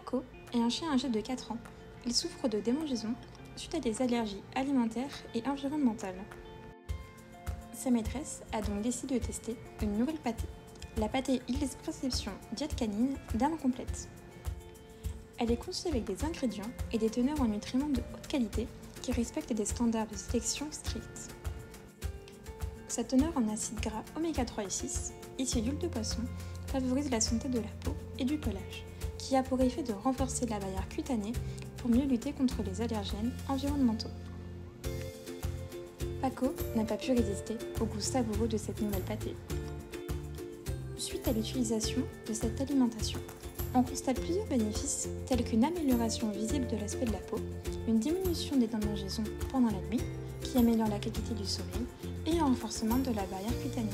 Paco est un chien âgé de 4 ans. Il souffre de démangeaisons suite à des allergies alimentaires et environnementales. Sa maîtresse a donc décidé de tester une nouvelle pâtée, la pâtée Hill's Prescription Diet Canine Derm Complete. Elle est conçue avec des ingrédients et des teneurs en nutriments de haute qualité qui respectent des standards de sélection stricts. Sa teneur en acides gras oméga 3 et 6, issus d'huile de poisson, favorise la santé de la peau et du pelage, qui a pour effet de renforcer la barrière cutanée pour mieux lutter contre les allergènes environnementaux. Paco n'a pas pu résister au goût savoureux de cette nouvelle pâtée. Suite à l'utilisation de cette alimentation, on constate plusieurs bénéfices tels qu'une amélioration visible de l'aspect de la peau, une diminution des démangeaisons pendant la nuit, qui améliore la qualité du sommeil et un renforcement de la barrière cutanée.